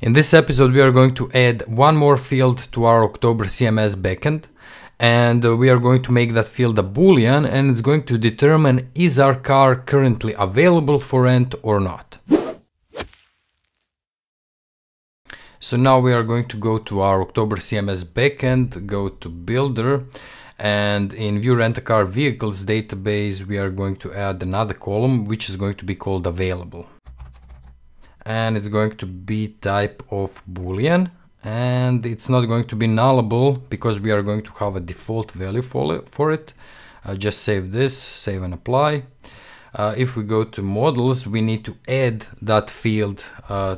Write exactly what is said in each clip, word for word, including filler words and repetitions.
In this episode, we are going to add one more field to our October C M S backend, and we are going to make that field a Boolean, and it's going to determine is our car currently available for rent or not. So now we are going to go to our October C M S backend, go to Builder, and in View Rent a Car Vehicles database, we are going to add another column, which is going to be called Available. And it's going to be type of Boolean, and it's not going to be nullable because we are going to have a default value for it. Uh, just save this, save and apply. Uh, if we go to models, we need to add that field uh,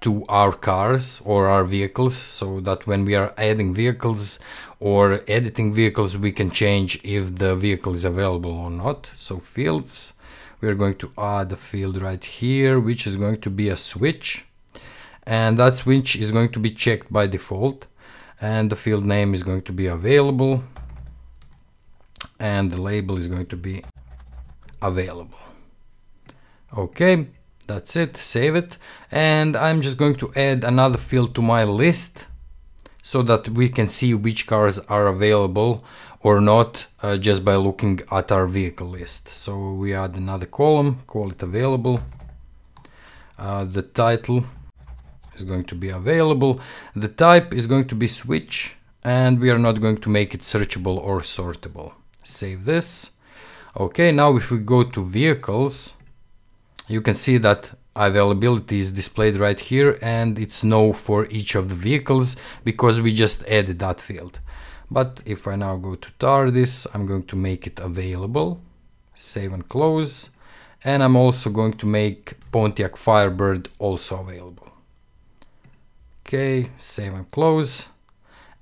to our cars or our vehicles, so that when we are adding vehicles or editing vehicles, we can change if the vehicle is available or not. So fields, we are going to add a field right here, which is going to be a switch, and that switch is going to be checked by default, and the field name is going to be available, and the label is going to be available. Okay, that's it, save it, and I'm just going to add another field to my list so that we can see which cars are available or not uh, just by looking at our vehicle list. So we add another column, call it available. Uh, the title is going to be available. The type is going to be switch, and we are not going to make it searchable or sortable. Save this. Okay, now if we go to vehicles, you can see that availability is displayed right here, and it's no for each of the vehicles because we just added that field. But if I now go to TARDIS, I'm going to make it available, save and close, and I'm also going to make Pontiac Firebird also available. Okay, save and close,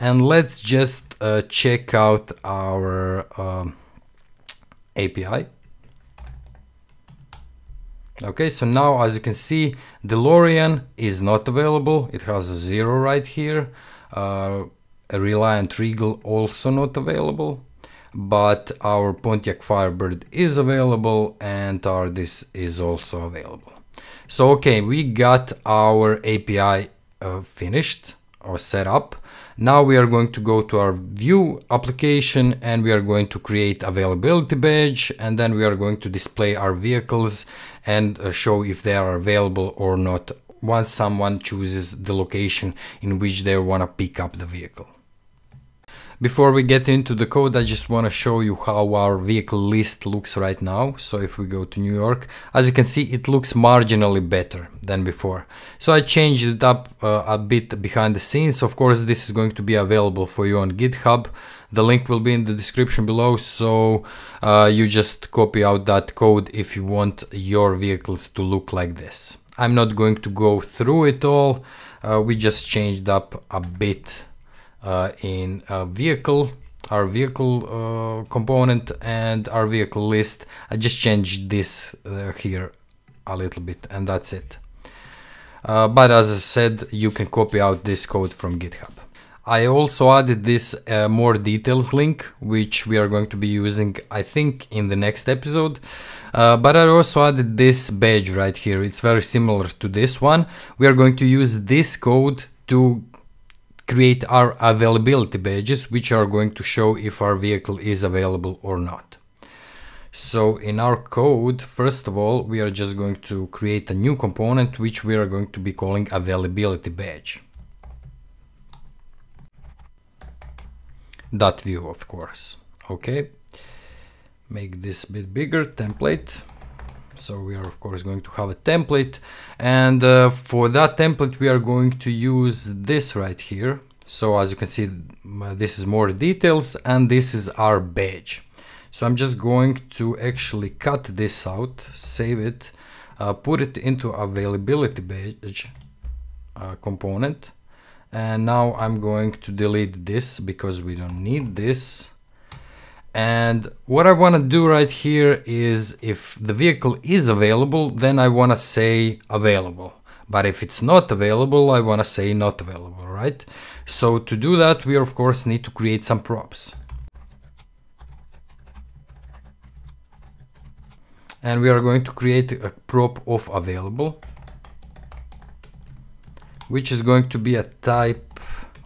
and let's just uh, check out our uh, A P I. Okay, so now as you can see, DeLorean is not available, it has a zero right here, uh, a Reliant Regal also not available, but our Pontiac Firebird is available, and TARDIS is also available. So okay, we got our A P I uh, finished or set up. Now we are going to go to our Vue application, and we are going to create availability badge, and then we are going to display our vehicles and show if they are available or not once someone chooses the location in which they want to pick up the vehicle. Before we get into the code, I just want to show you how our vehicle list looks right now. So if we go to New York, as you can see, it looks marginally better than before. So I changed it up uh, a bit behind the scenes. Of course, this is going to be available for you on GitHub. The link will be in the description below. So uh, you just copy out that code if you want your vehicles to look like this. I'm not going to go through it all. Uh, we just changed up a bit. Uh, in a vehicle, our vehicle uh, component and our vehicle list. I just changed this uh, here a little bit, and that's it. Uh, but as I said, you can copy out this code from GitHub. I also added this uh, more details link, which we are going to be using, I think, in the next episode. Uh, but I also added this badge right here. It's very similar to this one. We are going to use this code to create our availability badges, which are going to show if our vehicle is available or not. So in our code, first of all, we are just going to create a new component, which we are going to be calling availability badge. Dot view, of course. Okay. Make this a bit bigger, template. So we are of course going to have a template, and uh, for that template we are going to use this right here. So as you can see, this is more details, and this is our badge. So I'm just going to actually cut this out, save it, uh, put it into availability badge uh, component, and now I'm going to delete this because we don't need this. And what I want to do right here is if the vehicle is available, then I want to say available. But if it's not available, I want to say not available, right? So to do that, we of course need to create some props. And we are going to create a prop of available. which is going to be a type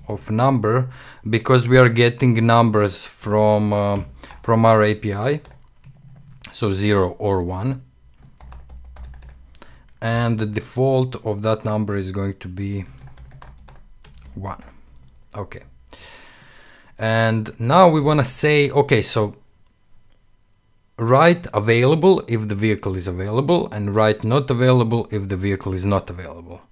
of number, because we are getting numbers from uh, from our A P I, so zero or one, and the default of that number is going to be one. Okay, and now we want to say, okay, so write available if the vehicle is available, and write not available if the vehicle is not available.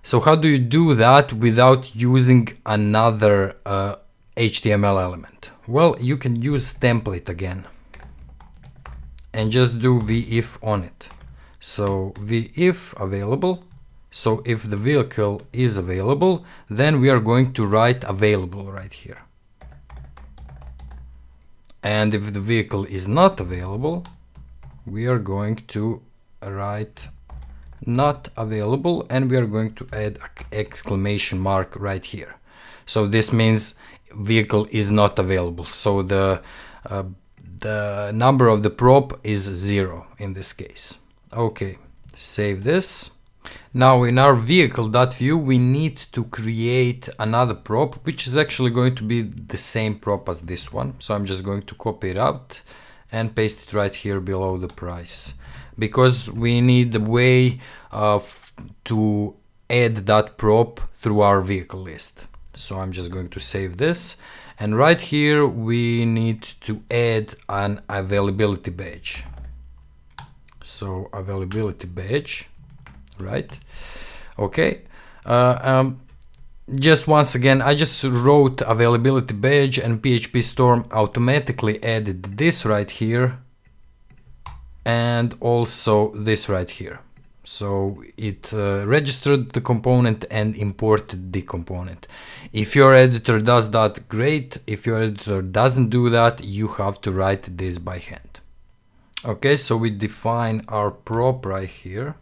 So how do you do that without using another uh, H T M L element? Well, you can use template again and just do v if on it. So v if available. So if the vehicle is available, then we are going to write available right here. And if the vehicle is not available, we are going to write not available, and we are going to add an exclamation mark right here. So this means vehicle is not available. So the uh, the number of the prop is zero in this case. Okay, save this. Now in our vehicle.view we need to create another prop, which is actually going to be the same prop as this one. So I'm just going to copy it out and paste it right here below the price, because we need a way uh, to add that prop through our vehicle list. So I'm just going to save this, and right here we need to add an availability badge. So availability badge, right? Okay, uh, um, just once again, I just wrote availability badge, and P H P Storm automatically added this right here, and also this right here. So it uh, registered the component and imported the component. If your editor does that, great. If your editor doesn't do that, you have to write this by hand. Okay, so we define our prop right here.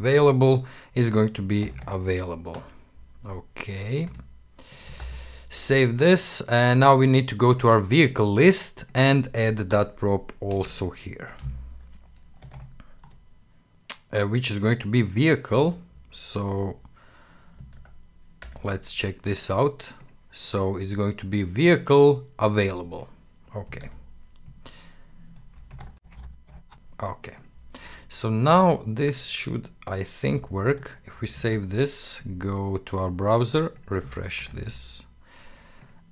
Available is going to be available. Okay. Save this, and now we need to go to our vehicle list and add that prop also here, uh, which is going to be vehicle. So let's check this out. So it's going to be vehicle available. Okay. Okay. So now this should, I think, work. If we save this, go to our browser, refresh this.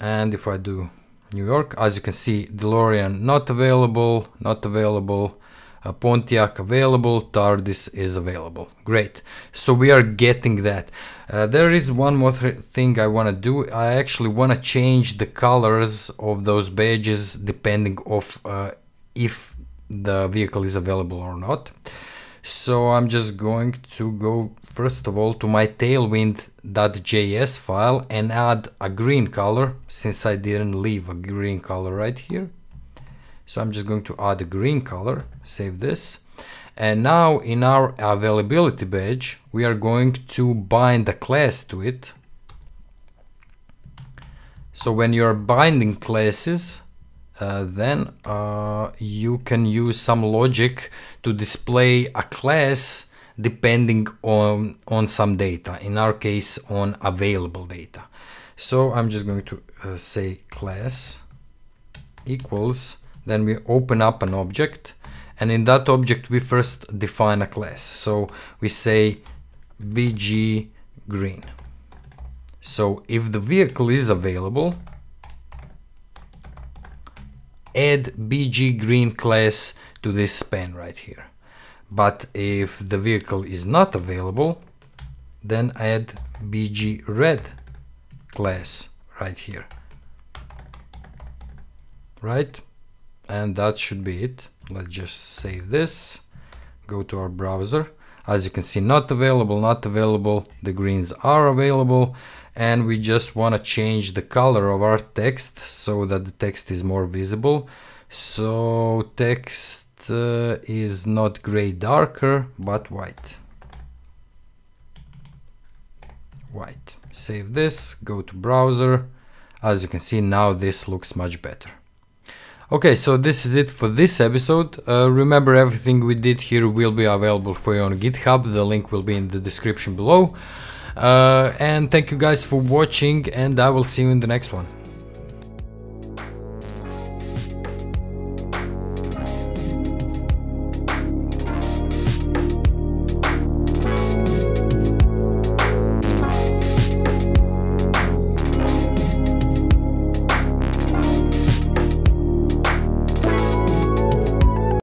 And if I do New York, as you can see, DeLorean not available, not available, uh, Pontiac available, TARDIS is available. Great. So we are getting that. Uh, there is one more th thing I want to do. I actually want to change the colors of those badges depending of uh, if the vehicle is available or not. So I'm just going to go first of all to my tailwind dot J S file and add a green color, since I didn't leave a green color right here. So I'm just going to add a green color, save this. And now in our availability badge, we are going to bind a class to it. So when you're binding classes, Uh, then uh, you can use some logic to display a class depending on on some data, in our case on available data. So I'm just going to uh, say class equals, then we open up an object, and in that object we first define a class. So we say B G green. So if the vehicle is available, add B G green class to this span right here. But if the vehicle is not available, then add B G red class right here, right? And that should be it. Let's just save this, go to our browser. As you can see, not available, not available, the greens are available, and we just want to change the color of our text so that the text is more visible. So text uh, is not gray darker, but white. White. Save this, go to browser. As you can see, now this looks much better. Okay, so this is it for this episode. Uh, remember, everything we did here will be available for you on GitHub. The link will be in the description below. Uh, and thank you guys for watching, and I will see you in the next one.